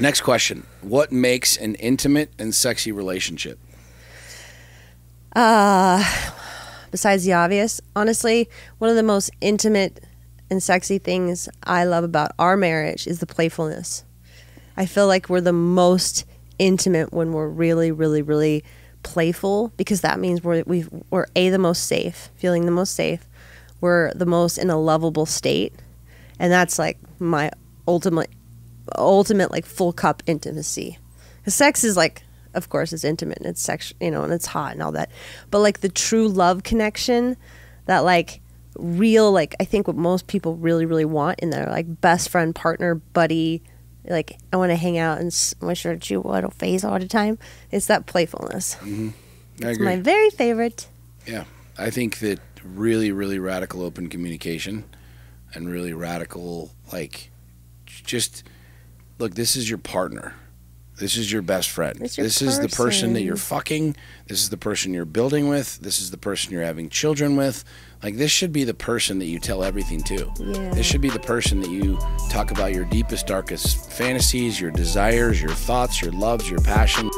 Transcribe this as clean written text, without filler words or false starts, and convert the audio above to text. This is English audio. Next question. What makes an intimate and sexy relationship? Besides the obvious, honestly, one of the most intimate and sexy things I love about our marriage is the playfulness. I feel like we're the most intimate when we're really, really, really playful, because that means we're the most safe, feeling the most safe. We're the most in a lovable state. And that's like my ultimate like full cup intimacy. 'Cause sex is like, of course it's intimate and it's sexual, you know, and it's hot and all that. But like the true love connection, that like real, like I think what most people really, really want in their like best friend, partner, buddy, like I want to hang out and my shirt, you little face all the time. It's that playfulness. Mm-hmm. It's my very favorite. Yeah. I think that really, really radical open communication and really radical, like just look, this is your partner. This is your best friend. This is the person that you're fucking. This is the person you're building with. This is the person you're having children with. Like, this should be the person that you tell everything to. Yeah. This should be the person that you talk about your deepest, darkest fantasies, your desires, your thoughts, your loves, your passion.